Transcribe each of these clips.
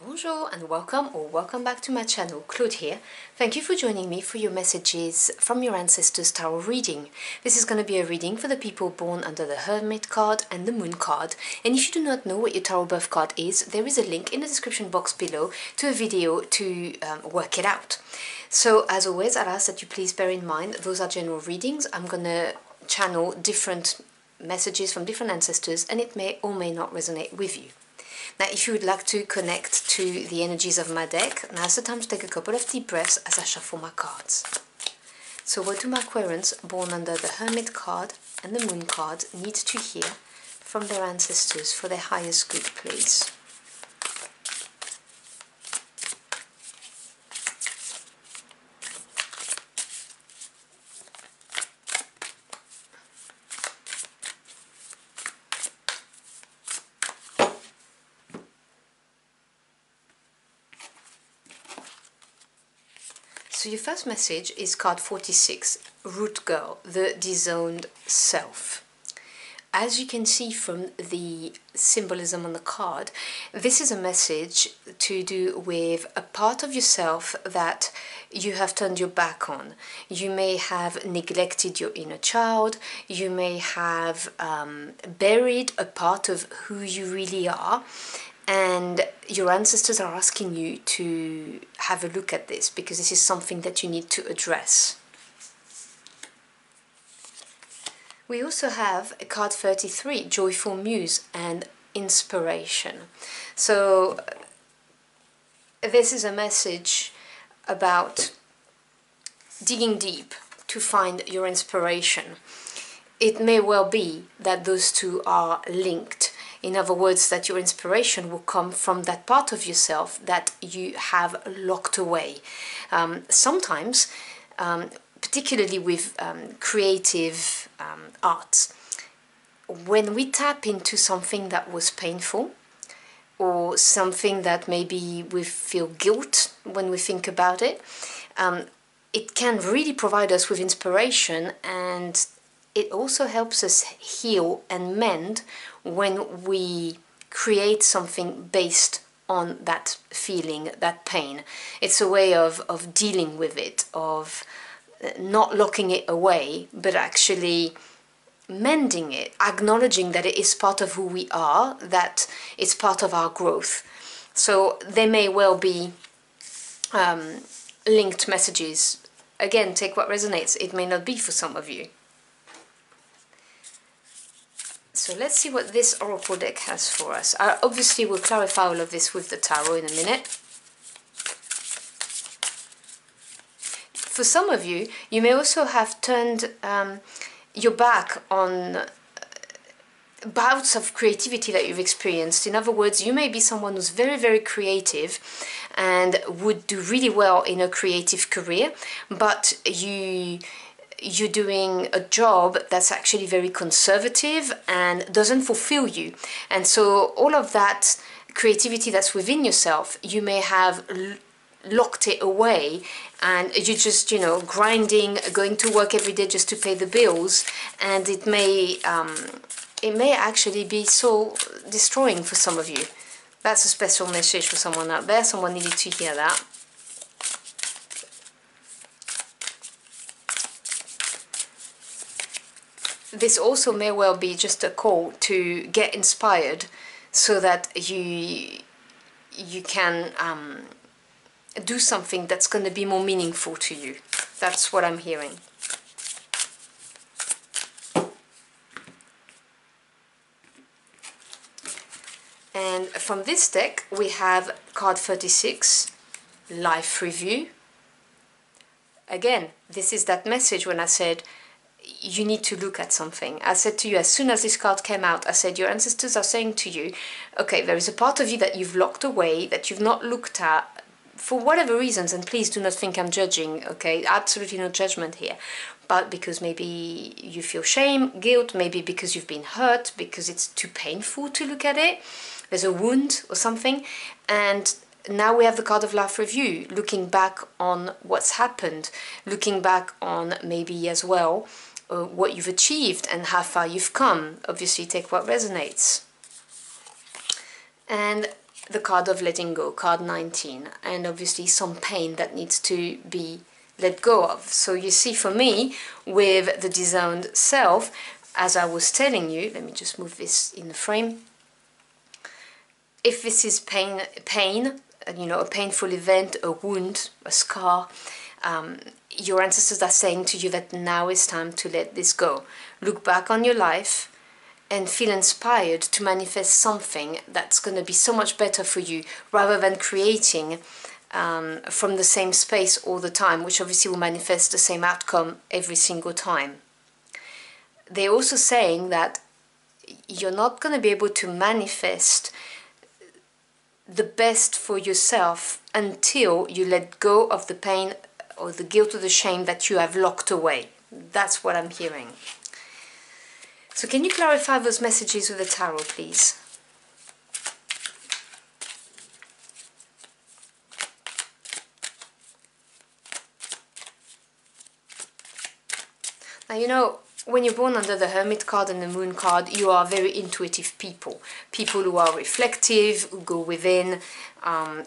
Bonjour and welcome or welcome back to my channel, Claude here. Thank you for joining me for your messages from your ancestors tarot reading. This is going to be a reading for the people born under the Hermit card and the Moon card. And if you do not know what your tarot birth card is, there is a link in the description box below to a video to work it out. So as always, I'll ask that you please bear in mind those are general readings. I'm going to channel different messages from different ancestors and it may or may not resonate with you. Now, if you would like to connect to the energies of my deck, now's the time to take a couple of deep breaths as I shuffle my cards. So what do my querents born under the Hermit card and the Moon card need to hear from their ancestors for their highest good, please? So your first message is card 46, Root Girl, the Disowned Self. As you can see from the symbolism on the card, this is a message to do with a part of yourself that you have turned your back on. You may have neglected your inner child, you may have buried a part of who you really are. And your ancestors are asking you to have a look at this because this is something that you need to address. We also have card 33, Joyful Muse and Inspiration. So this is a message about digging deep to find your inspiration. It may well be that those two are linked. In other words, that your inspiration will come from that part of yourself that you have locked away. Sometimes, particularly with creative arts, when we tap into something that was painful or something that maybe we feel guilt when we think about it, it can really provide us with inspiration, and it also helps us heal and mend when we create something based on that feeling, that pain. It's a way of dealing with it, of not locking it away, but actually mending it, acknowledging that it is part of who we are, that it's part of our growth. So they may well be linked messages. Again, take what resonates. It may not be for some of you. So let's see what this oracle deck has for us. I obviously will clarify all of this with the tarot in a minute. For some of you, you may also have turned your back on bouts of creativity that you've experienced. In other words, you may be someone who's very, very creative and would do really well in a creative career, but you're doing a job that's actually very conservative and doesn't fulfill you. And so all of that creativity that's within yourself, you may have locked it away, and you're just, you know, grinding, going to work every day just to pay the bills, and it may actually be soul destroying for some of you. That's a special message for someone out there. Someone needed to hear that. This also may well be just a call to get inspired so that you can do something that's going to be more meaningful to you. That's what I'm hearing. And from this deck we have card 36, Life Review. Again, this is that message when I said you need to look at something. I said to you, as soon as this card came out, I said your ancestors are saying to you, okay, there is a part of you that you've locked away, that you've not looked at for whatever reasons, and please do not think I'm judging, okay? Absolutely no judgment here. But because maybe you feel shame, guilt, maybe because you've been hurt, because it's too painful to look at it, there's a wound or something. And now we have the card of Life Review, looking back on what's happened, looking back on maybe as well what you've achieved and how far you've come. Obviously, take what resonates. And the card of letting go, card 19, and obviously some pain that needs to be let go of. So you see, for me, with the disowned self, as I was telling you, let me just move this in the frame, if this is pain, you know, a painful event, a wound, a scar, your ancestors are saying to you that now it's time to let this go. Look back on your life and feel inspired to manifest something that's going to be so much better for you, rather than creating from the same space all the time, which obviously will manifest the same outcome every single time. They're also saying that you're not going to be able to manifest the best for yourself until you let go of the pain or the guilt or the shame that you have locked away. That's what I'm hearing. So can you clarify those messages with the tarot, please? Now, you know, when you're born under the Hermit card and the Moon card, you are very intuitive people. People who are reflective, who go within,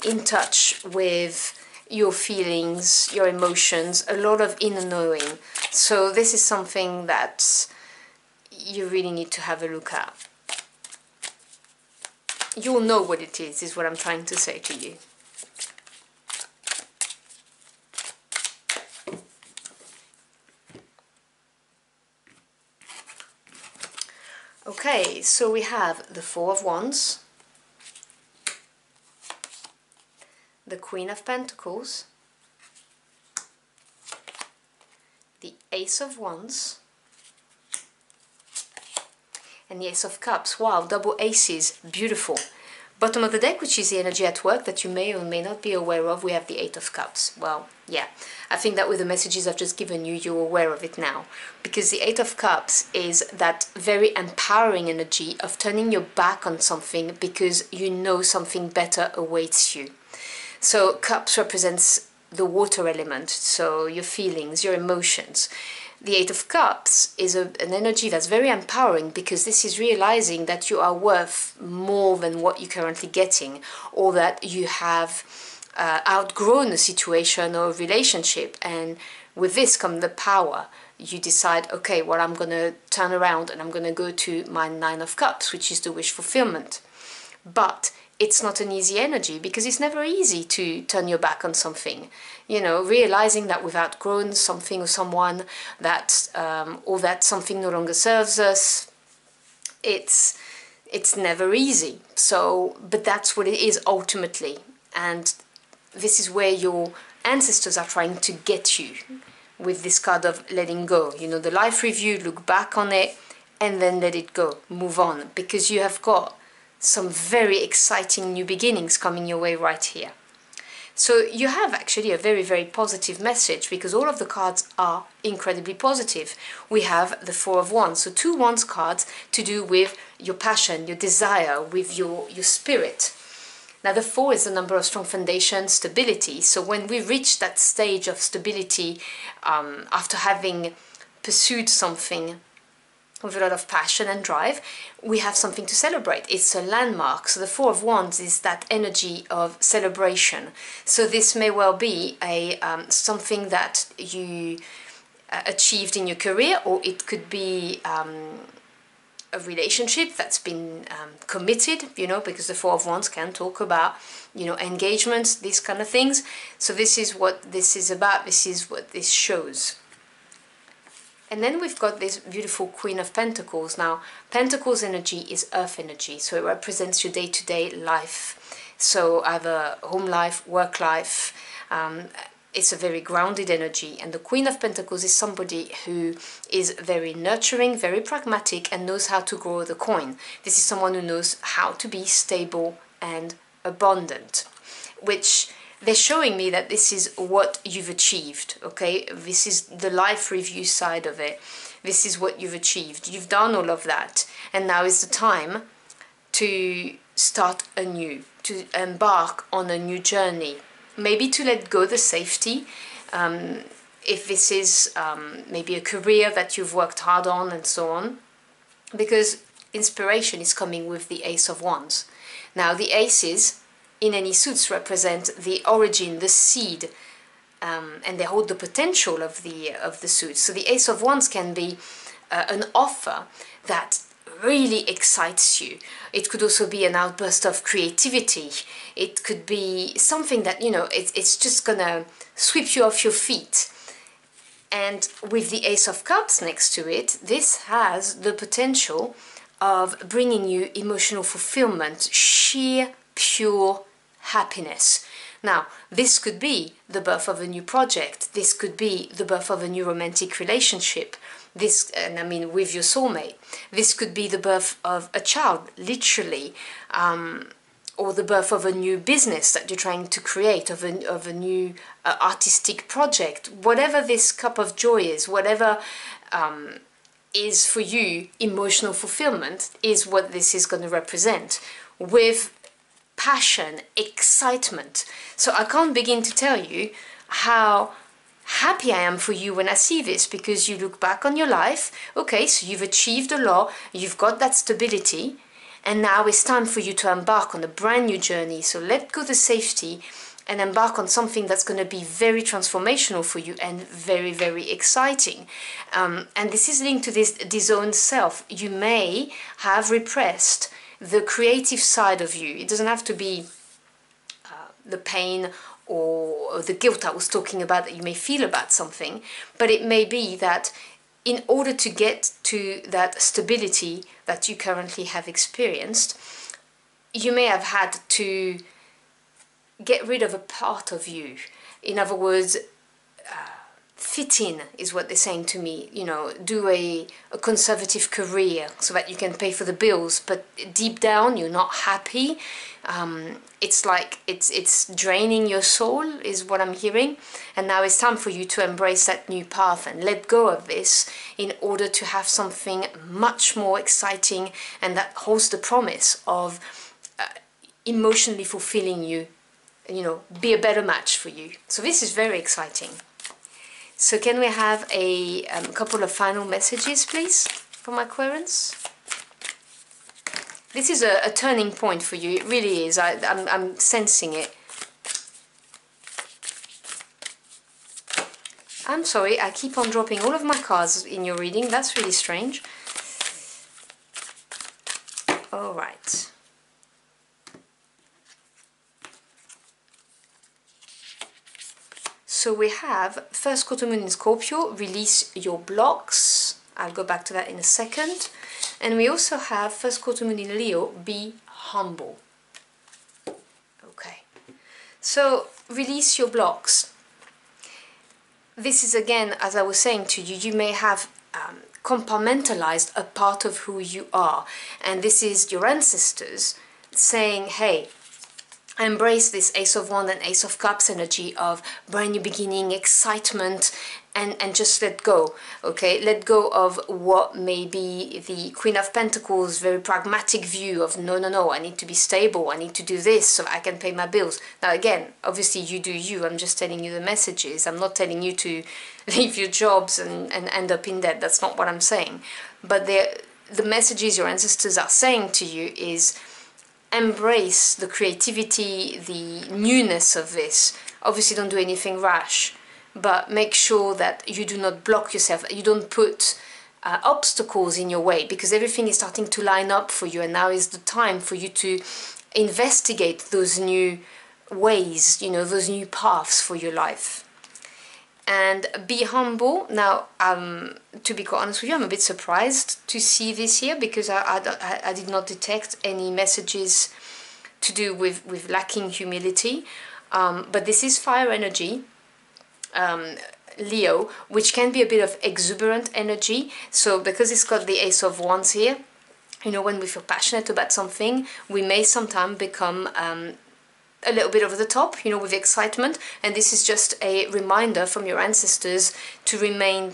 in touch with your feelings, your emotions, a lot of inner knowing. So this is something that you really need to have a look at. You'll know what it is what I'm trying to say to you. Okay, so we have the Four of Wands, the Queen of Pentacles, the Ace of Wands, and the Ace of Cups. Wow, double aces, beautiful. Bottom of the deck, which is the energy at work that you may or may not be aware of, we have the Eight of Cups. Well, yeah, I think that with the messages I've just given you, you're aware of it now. Because the Eight of Cups is that very empowering energy of turning your back on something because you know something better awaits you. So Cups represents the water element, so your feelings, your emotions. The Eight of Cups is an energy that's very empowering, because this is realizing that you are worth more than what you're currently getting, or that you have outgrown a situation or a relationship, and with this comes the power. You decide, okay, well, I'm going to turn around and I'm going to go to my Nine of Cups, which is the wish fulfillment. But it's not an easy energy, because it's never easy to turn your back on something. You know, realizing that we've outgrown something or someone, that or that something no longer serves us, it's never easy. So, but that's what it is ultimately, and this is where your ancestors are trying to get you with this card of letting go. You know, the life review, look back on it, and then let it go, move on, because you have got some very exciting new beginnings coming your way right here. So you have actually a very, very positive message, because all of the cards are incredibly positive. We have the Four of Wands, so two Wands cards to do with your passion, your desire, with your spirit. Now the Four is the number of strong foundation, stability. So when we reach that stage of stability, after having pursued something with a lot of passion and drive, we have something to celebrate. It's a landmark. So the Four of Wands is that energy of celebration. So this may well be a something that you achieved in your career, or it could be a relationship that's been committed, you know, because the Four of Wands can talk about, you know, engagements, these kind of things. So this is what this is about. This is what this shows. And then we've got this beautiful Queen of Pentacles. Now, Pentacles energy is earth energy, so it represents your day-to-day life. So either home life, work life, it's a very grounded energy. And the Queen of Pentacles is somebody who is very nurturing, very pragmatic, and knows how to grow the coin. This is someone who knows how to be stable and abundant, which they're showing me that this is what you've achieved, okay? This is the life review side of it. This is what you've achieved. You've done all of that. And now is the time to start anew, to embark on a new journey. Maybe to let go the safety. If this is maybe a career that you've worked hard on and so on. Because inspiration is coming with the Ace of Wands. Now the Aces in any suits represent the origin, the seed, and they hold the potential of the suits. So the Ace of Wands can be an offer that really excites you. It could also be an outburst of creativity. It could be something that, you know, it's just gonna sweep you off your feet. And with the Ace of Cups next to it, this has the potential of bringing you emotional fulfillment, sheer, pure happiness. Now, this could be the birth of a new project. This could be the birth of a new romantic relationship. This, and I mean with your soulmate. This could be the birth of a child, literally, or the birth of a new business that you're trying to create, of a new artistic project. Whatever this cup of joy is, whatever is for you emotional fulfillment, is what this is going to represent, with passion, excitement. So I can't begin to tell you how happy I am for you when I see this, because you look back on your life, okay, so you've achieved a lot, you've got that stability, and now it's time for you to embark on a brand new journey. So let go the safety and embark on something that's going to be very transformational for you and very, very exciting. And this is linked to this disowned self. You may have repressed the creative side of you. It doesn't have to be the pain or the guilt I was talking about that you may feel about something, but it may be that in order to get to that stability that you currently have experienced, you may have had to get rid of a part of you. In other words, fit in is what they're saying to me. You know, do a conservative career so that you can pay for the bills, but deep down you're not happy. It's like it's draining your soul is what I'm hearing, and now it's time for you to embrace that new path and let go of this in order to have something much more exciting and that holds the promise of emotionally fulfilling you, you know, be a better match for you. So this is very exciting. So can we have a couple of final messages, please, from Aquarians? This is a turning point for you. It really is. I'm sensing it. I'm sorry, I keep on dropping all of my cards in your reading. That's really strange. All right. So we have first quarter moon in Scorpio, release your blocks. I'll go back to that in a second. And we also have first quarter moon in Leo, be humble. Okay, so release your blocks. This is again, as I was saying to you, you may have compartmentalized a part of who you are. And this is your ancestors saying, hey, embrace this Ace of Wands and Ace of Cups energy of brand new beginning, excitement, and just let go. Okay, let go of what may be the Queen of Pentacles, very pragmatic view of no, I need to be stable, I need to do this so I can pay my bills. Now again, obviously you do you, I'm just telling you the messages. I'm not telling you to leave your jobs and end up in debt. That's not what I'm saying. But the messages your ancestors are saying to you is, embrace the creativity, the newness of this. Obviously don't do anything rash, but make sure that you do not block yourself, you don't put obstacles in your way, because everything is starting to line up for you, and now is the time for you to investigate those new ways, you know, those new paths for your life. And be humble. Now, to be quite honest with you, I'm a bit surprised to see this here, because I did not detect any messages to do with lacking humility. But this is fire energy, Leo, which can be a bit of exuberant energy. So because it's got the Ace of Wands here, you know, when we feel passionate about something, we may sometimes become a little bit over the top, you know, with excitement. And this is just a reminder from your ancestors to remain,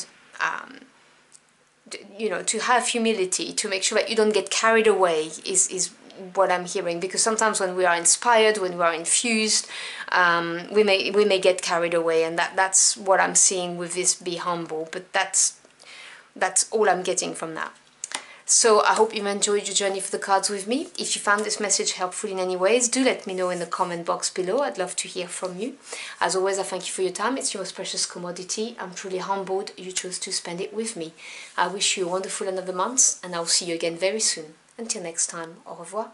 you know, to have humility, to make sure that you don't get carried away is what I'm hearing. Because sometimes when we are inspired, when we are infused, we may get carried away, and that's what I'm seeing with this be humble. But that's all I'm getting from that. So I hope you've enjoyed your journey for the cards with me. If you found this message helpful in any ways, do let me know in the comment box below. I'd love to hear from you. As always, I thank you for your time. It's your most precious commodity. I'm truly humbled you chose to spend it with me. I wish you a wonderful end of the month, and I'll see you again very soon. Until next time, au revoir.